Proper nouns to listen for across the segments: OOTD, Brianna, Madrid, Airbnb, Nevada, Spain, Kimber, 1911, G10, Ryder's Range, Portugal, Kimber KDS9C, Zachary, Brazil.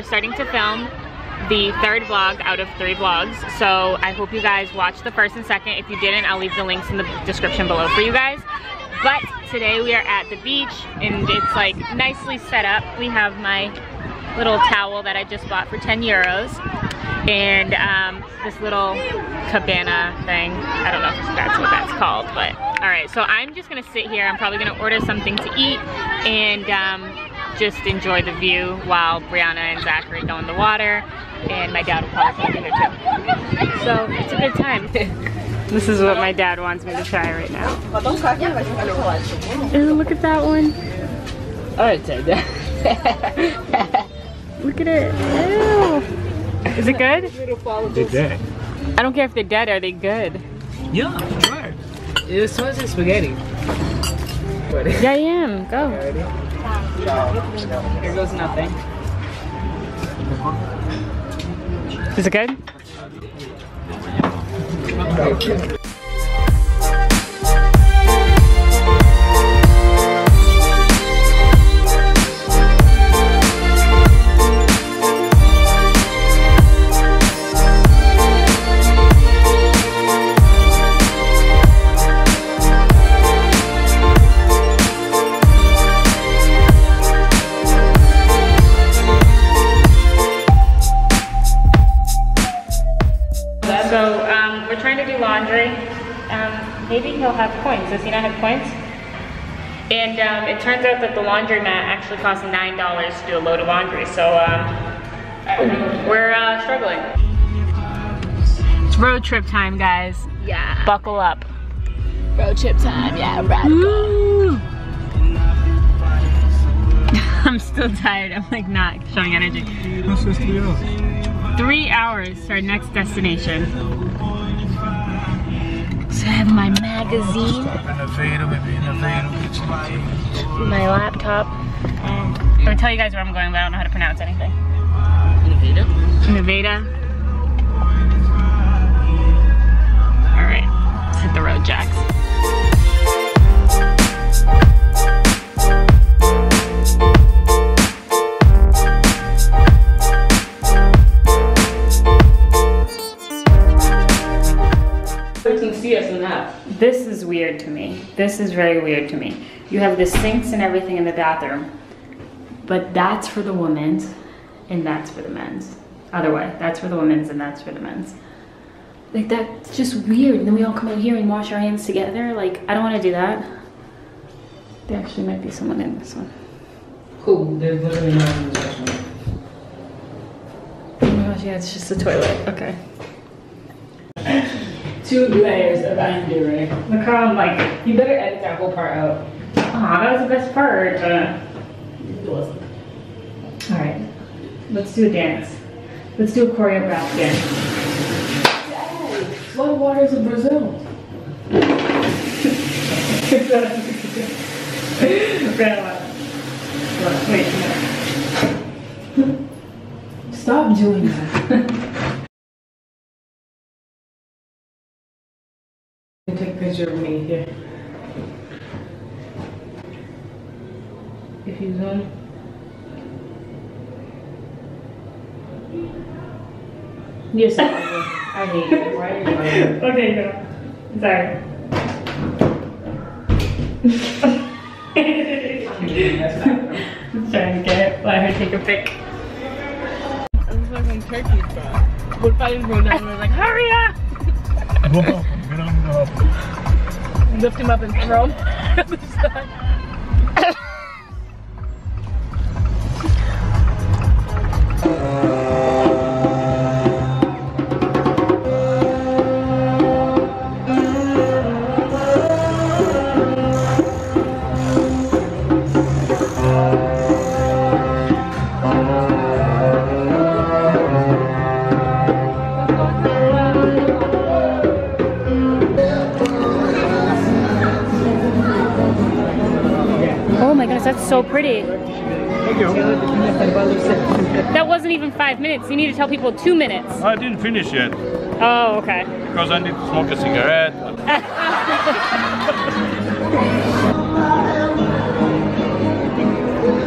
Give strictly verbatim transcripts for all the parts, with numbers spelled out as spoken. are starting to film the third vlog out of three vlogs. So I hope you guys watched the first and second. If you didn't, I'll leave the links in the description below for you guys. But today we are at the beach and it's like nicely set up. We have my little towel that I just bought for ten euros. And um, this little cabana thing. I don't know if that's what that's called, but all right. So I'm just gonna sit here. I'm probably gonna order something to eat and um, just enjoy the view while Brianna and Zachary go in the water. And my dad will probably be there too. So it's a good time. This is what my dad wants me to try right now. Ooh, look at that one. Look at it. Ew. Is it good? They're dead. I don't care if they're dead, are they good? Yeah, sure. It was supposed to be spaghetti. Yeah, I am. Go. Here goes nothing. Is it good? Okay. Maybe he'll have coins. Does he not have coins? And um, it turns out that the laundromat actually costs nine dollars to do a load of laundry. So um, we're uh, struggling. It's road trip time, guys. Yeah. Buckle up. Road trip time, yeah. Radical. I'm still tired. I'm like not showing energy. That's just three hours. Three hours to our next destination. So I have my magazine, my laptop. I'm gonna tell you guys where I'm going, but I don't know how to pronounce anything. Nevada? Nevada. All right, let's hit the road, Jax. This is weird to me. This is very weird to me. You have the sinks and everything in the bathroom, but that's for the women's and that's for the men's. Other way, that's for the women's and that's for the men's. Like that's just weird. And then we all come out here and wash our hands together. Like, I don't wanna do that. There actually might be someone in this one. Cool, there's literally no one in this one. Oh my gosh, yeah, it's just a toilet, okay. Two layers of underwear. Look how I'm like, you better edit that whole part out. Aw, that was the best part. Uh, it wasn't. Alright, let's do a dance. Let's do a choreographed dance. Yay! Flood waters of Brazil. Wait. Stop doing that. Take a picture of me here. If you zoom. You're so ugly. I hate it. Why are you ugly? Okay, no. Sorry. I'm trying to get it. Let her take a pic. I was like in Turkey, but we're probably going down and we're like, hurry up! Whoa. Lift him up and throw him at the side. So pretty. That wasn't even five minutes. You need to tell people two minutes. I didn't finish yet. Oh, okay. Because I need to smoke a cigarette.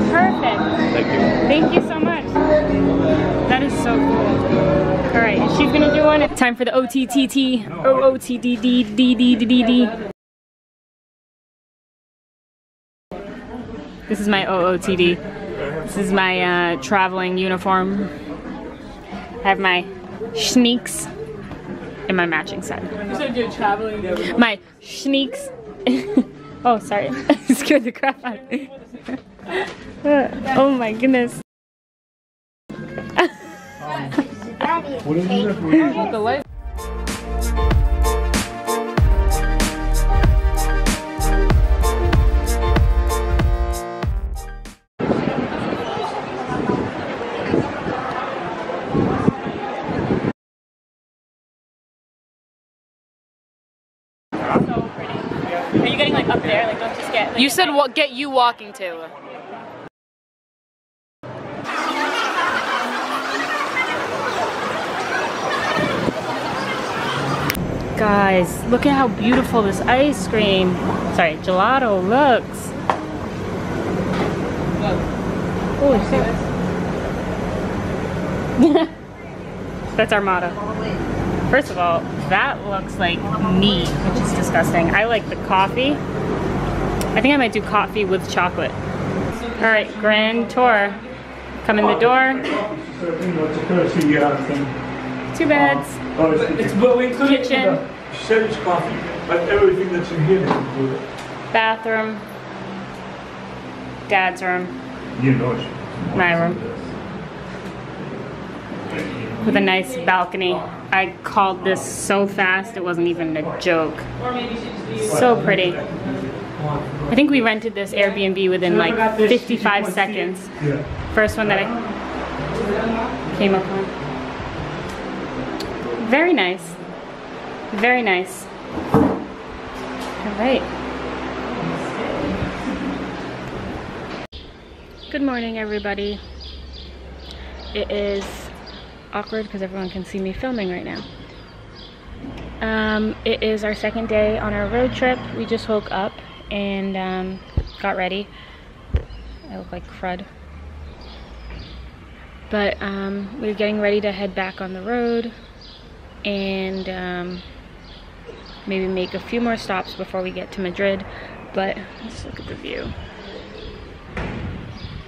Perfect. Thank you. Thank you so much. That is so cool. All right, she's gonna do one. Time for the O T T T. O O T D D D D D D D. This is my O O T D. This is my uh, traveling uniform. I have my sneaks and my matching set. You said you're traveling there. My sneaks. Oh, sorry. It scared the crap out of me. Oh my goodness. What is it? Are you getting like up there? Like don't just get. Like, you said what? Get you walking to. Guys, look at how beautiful this ice cream, sorry, gelato looks. Holy shit. That's our motto. First of all, that looks like meat, which is disgusting. I like the coffee. I think I might do coffee with chocolate. All right, grand tour. Come in the door. Two beds. Oh, it's, it's, but we included kitchen, service coffee, but everything that's in here is included. Bathroom, dad's room, you know, my room, with a nice balcony. I called this so fast it wasn't even a joke. So pretty. I think we rented this Airbnb within like fifty-five seconds. First one that I came up on. Very nice. Very nice. All right. Good morning, everybody. It is awkward because everyone can see me filming right now. Um, it is our second day on our road trip. We just woke up and um, got ready. I look like crud. But um, we're getting ready to head back on the road and um, maybe make a few more stops before we get to Madrid. But let's look at the view.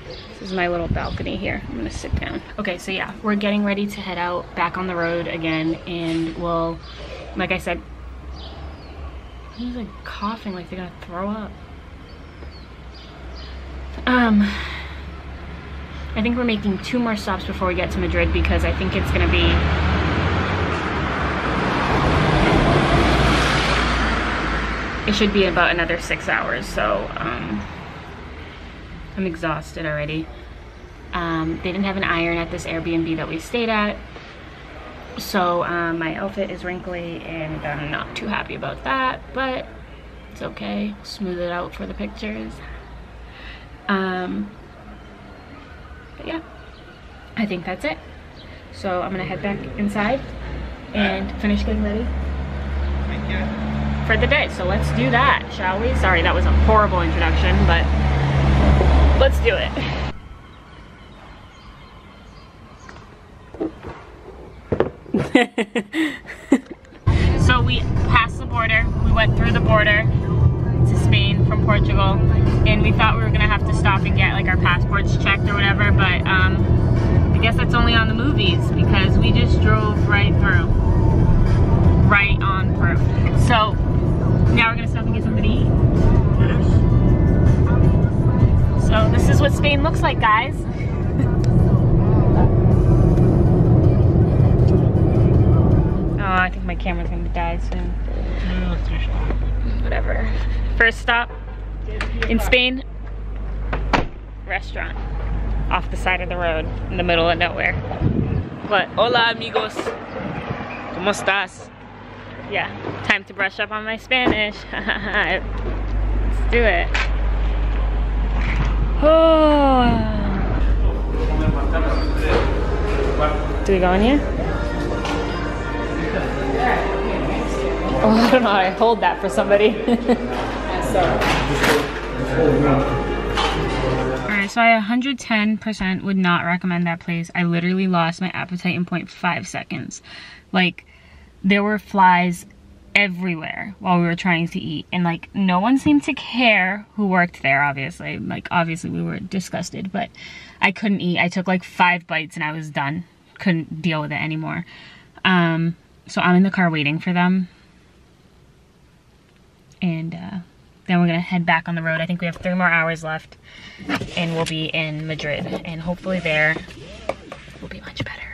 This is my little balcony here. I'm gonna sit down. Okay, so yeah, we're getting ready to head out back on the road again, and we'll, like I said, I'm just like coughing like they're gonna throw up. Um. I think we're making two more stops before we get to Madrid because I think it's gonna be It should be about another six hours, so um, I'm exhausted already. Um, they didn't have an iron at this Airbnb that we stayed at, so um, my outfit is wrinkly and I'm not too happy about that, but it's okay. Smooth it out for the pictures. Um, but yeah, I think that's it. So I'm gonna head back inside and finish getting ready. Thank you. For the day, so let's do that, shall we? Sorry, that was a horrible introduction, but let's do it. So we passed the border, we went through the border to Spain from Portugal, and we thought we were gonna have to stop and get like our passports checked or whatever, but um, I guess that's only on the movies because we just drove right through, right on through. So now we're gonna stop and get something to eat. So this is what Spain looks like, guys. Oh, I think my camera's gonna die soon. Whatever. First stop in Spain. Restaurant. Off the side of the road, in the middle of nowhere. What? Hola, amigos. ¿Cómo estás? Yeah, time to brush up on my Spanish. Let's do it. Oh. Do we go in here? Oh, I don't know how I hold that for somebody. All right, Okay, so I one hundred ten percent would not recommend that place. I literally lost my appetite in point five seconds. Like, there were flies everywhere while we were trying to eat, and like no one seemed to care who worked there. Obviously, like obviously we were disgusted, but I couldn't eat. I took like five bites and I was done, couldn't deal with it anymore. Um so I'm in the car waiting for them, and uh then we're gonna head back on the road. I think we have three more hours left and we'll be in Madrid, and hopefully there will be much better.